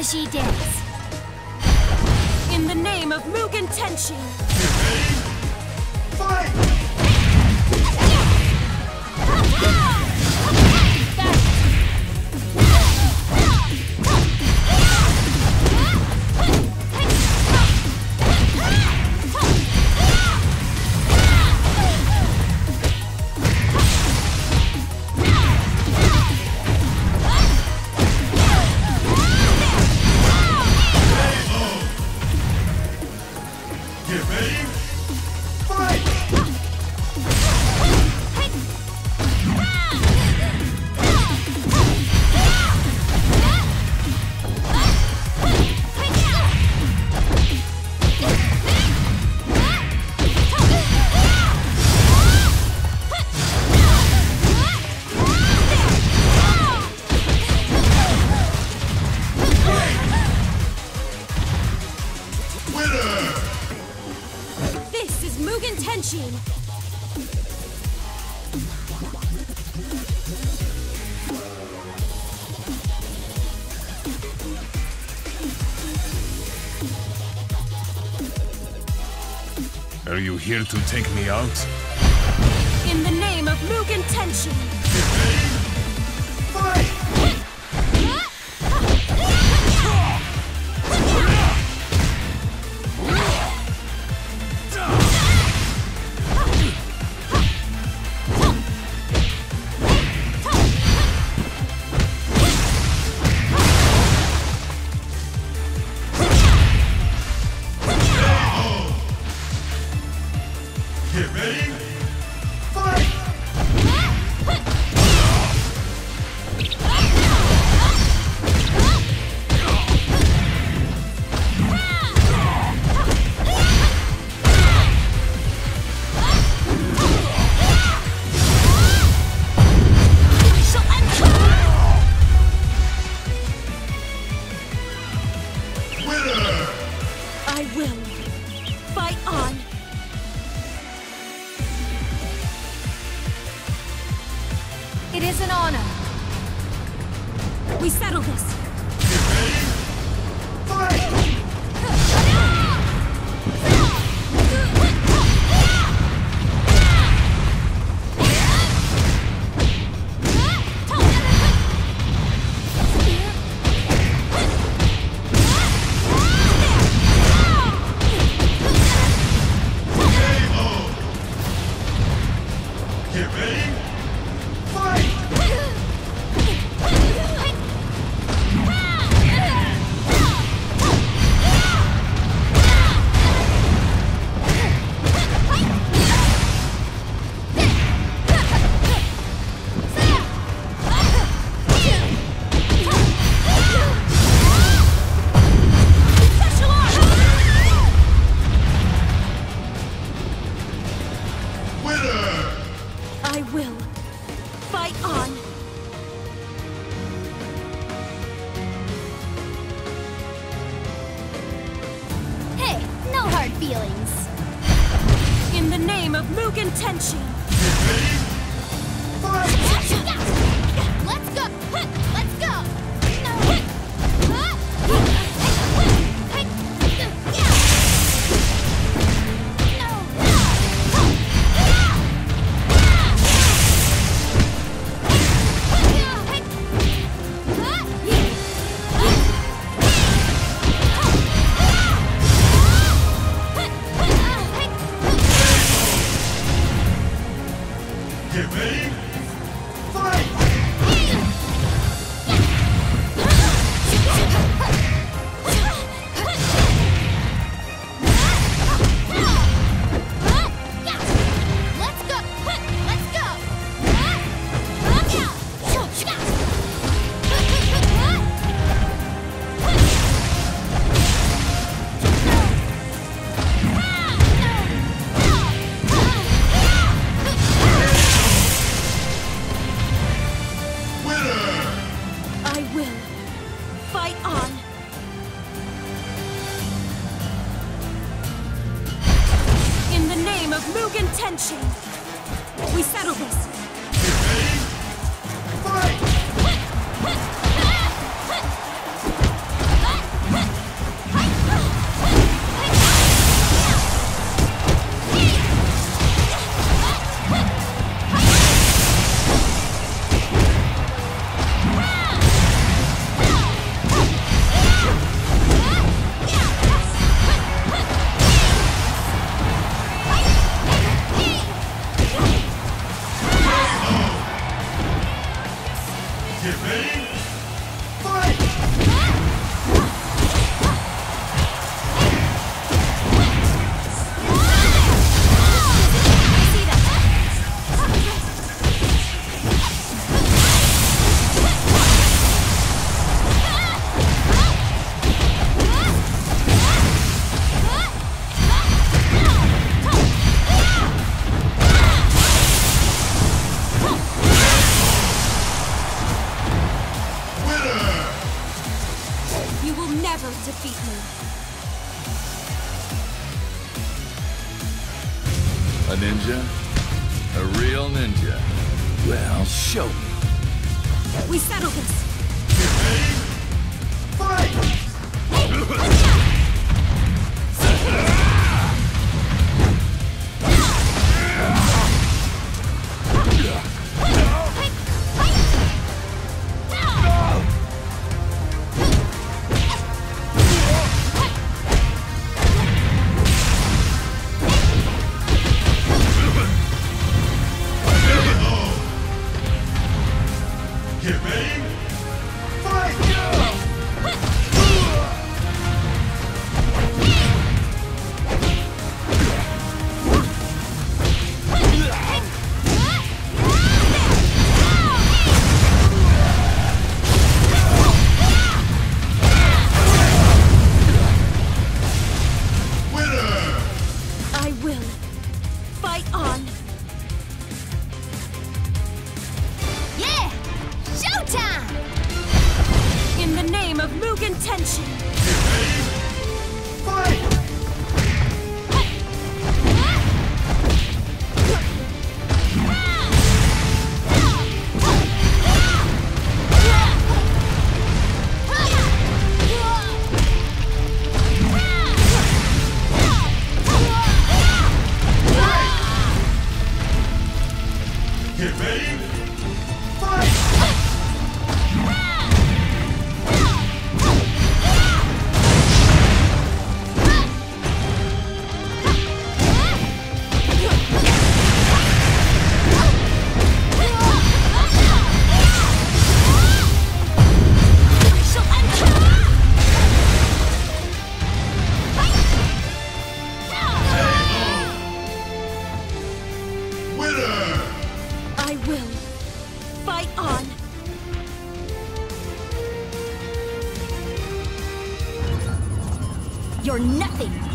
Mahjong dance. In the name of Mugen Tenshin. Ready? Fight! Get ready, fight! Mugen Tenshin! Are you here to take me out? In the name of Mugen Tenshin! Fight! Get ready, fight! Winner! I will fight on. It is an honor. We settle this. Get ready? Fight! Get ready? Fight! I will fight on. Hey, no hard feelings. In the name of Mugen Tenshin. Let's go. Let's go. No. Get ready, fight! Of Mugen Tenshin. We settle this. Get ready? Fight! A ninja? A real ninja? Well, show me. We settle this. You ready? Fight! Hey, watch out! Mugen Tenshin! Fight! Get ready! Fight! You're nothing!